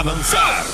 avanzar.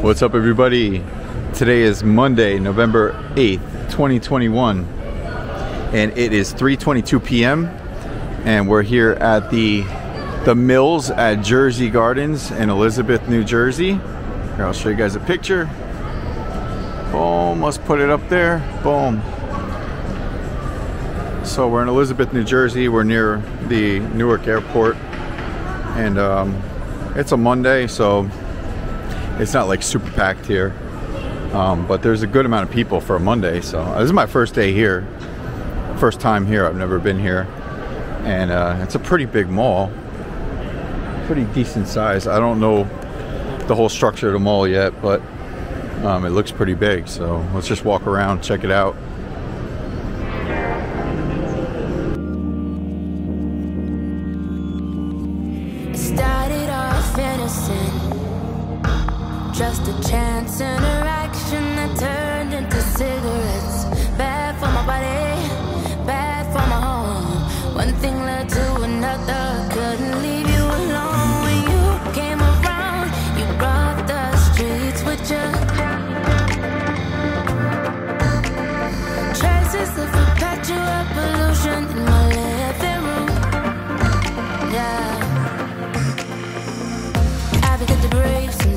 What's up, everybody? Today is Monday, November 8th, 2021, and it is 3:22 p.m. and we're here at the Mills at Jersey Gardens in Elizabeth, New Jersey. Here, I'll show you guys a picture. Boom, let's put it up there. Boom. So we're in Elizabeth, New Jersey. We're near the Newark airport, and it's a Monday, so it's not like super packed here, but there's a good amount of people for a Monday. So this is my first day here, first time here. I've never been here, and it's a pretty big mall, pretty decent size. I don't know the whole structure of the mall yet, but it looks pretty big. So let's just walk around, check it out. Just a chance interaction that turned into cigarettes. Bad for my body, bad for my home. One thing led to another, couldn't leave you alone. When you came around, you brought the streets with you. Traces of perpetual pollution in my living room. Yeah, I begin to breathe sometimes.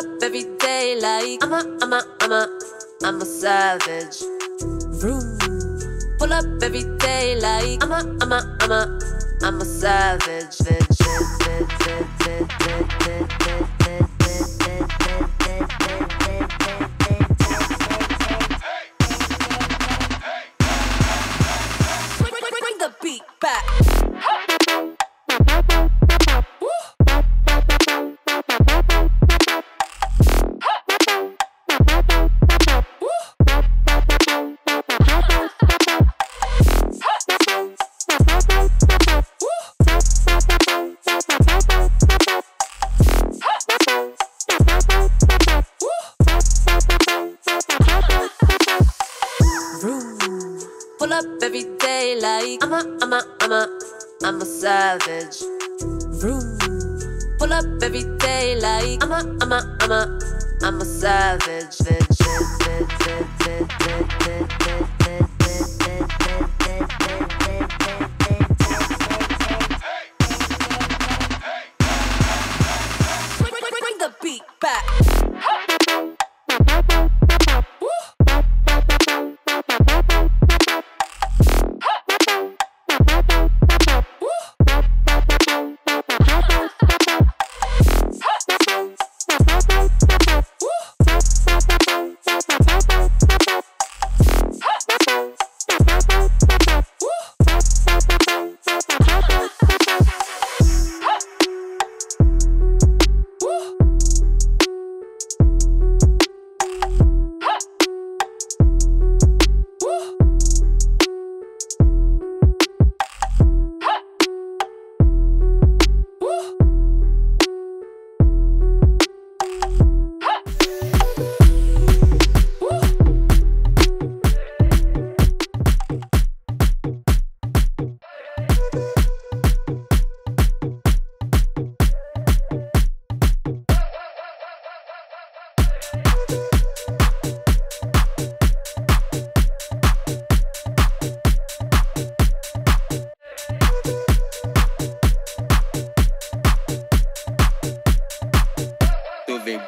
pull up every day like I'm a savage. Vroom. Pull up every day like I'm a savage. Bring the beat back. Pull up every day like I'm a savage. Vroom. Pull up every day like I'm a savage. Bring the beat back.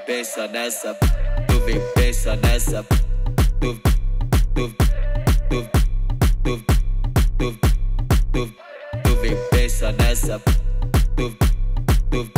Besa dance up, tu vem besa dance up, tu vem besa dance up, tu vem besa dance up, tu vem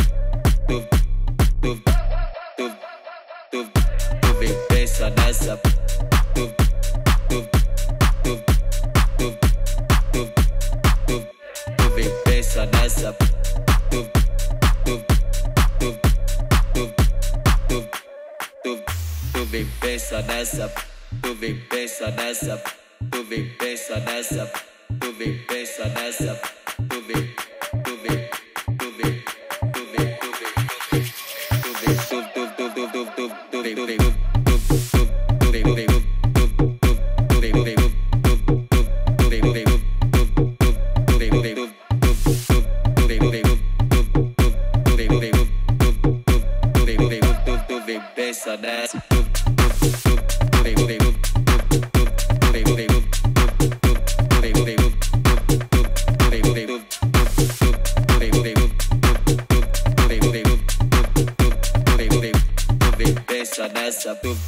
besa dance up, tu vem besa dance up, tu vem besa dance up, tu vem besa dance up, tu vem besa dance up, tu vem besa dance up. Dance up,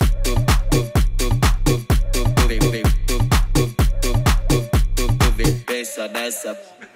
That's up.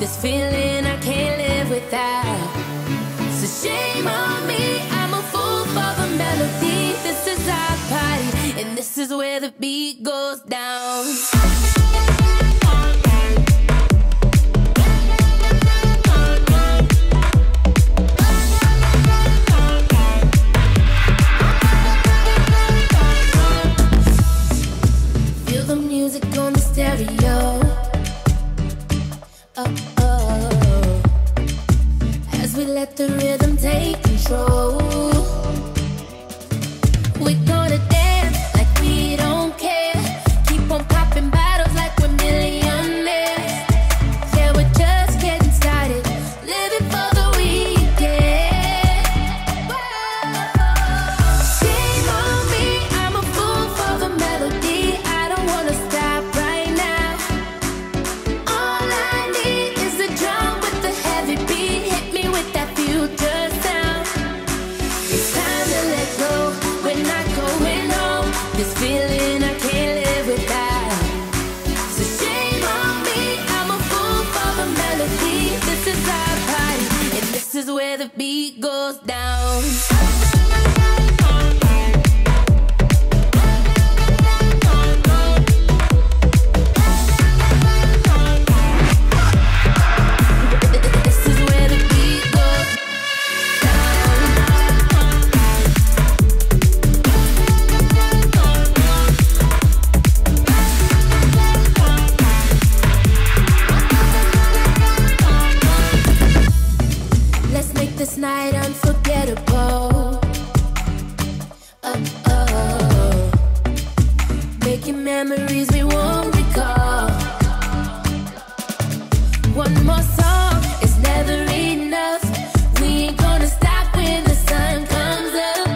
this feeling I can't live without. So shame on me, I'm a fool for the melody. This is our party, and this is where the beat goes down. Feel the music on the stereo. Oh, as we let the rhythm take control, we're gonna dance like we don't care. Keep on popping bottles like we're millionaires. Yeah, we're just getting started, living for the weekend. Shame on me, I'm a fool for the melody. I don't wanna stop right now. All I need is a drum with a heavy beat. Hit me with that future sound. It's time to let go. We're not going home. This feeling I can't live without. So shame on me, I'm a fool for the melody. This is our party, and this is where the beat goes down. This night unforgettable. Making memories we won't recall. One more song is never enough. We ain't gonna stop when the sun comes up.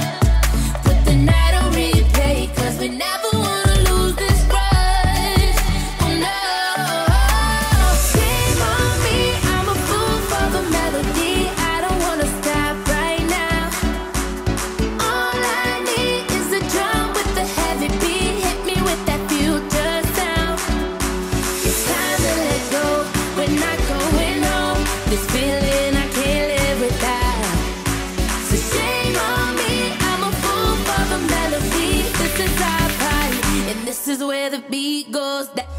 Put the night on replay, cause we never wanna lose this rush. Oh no. Shame on me, I'm a fool for the melody. This feeling I can't live without. So shame on me, I'm a fool for the melody. This is our party, and this is where the beat goes down.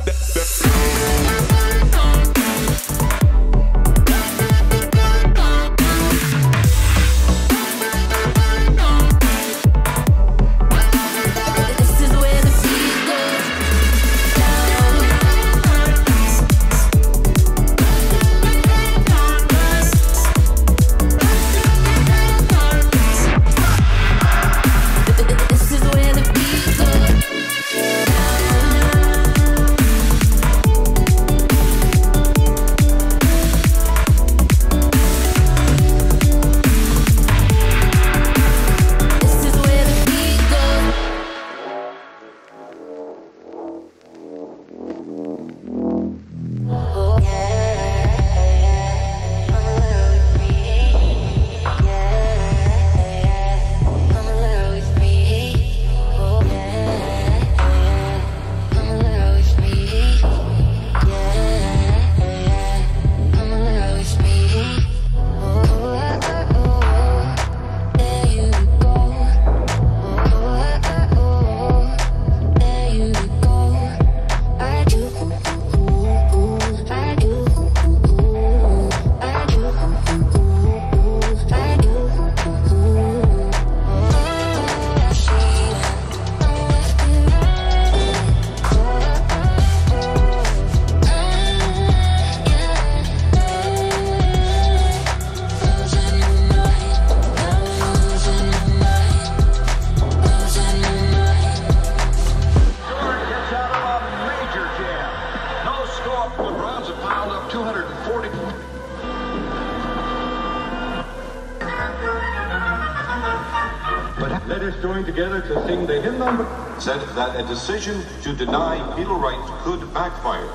Let us join together to sing the hymn number. Said that a decision to deny penal rights could backfire.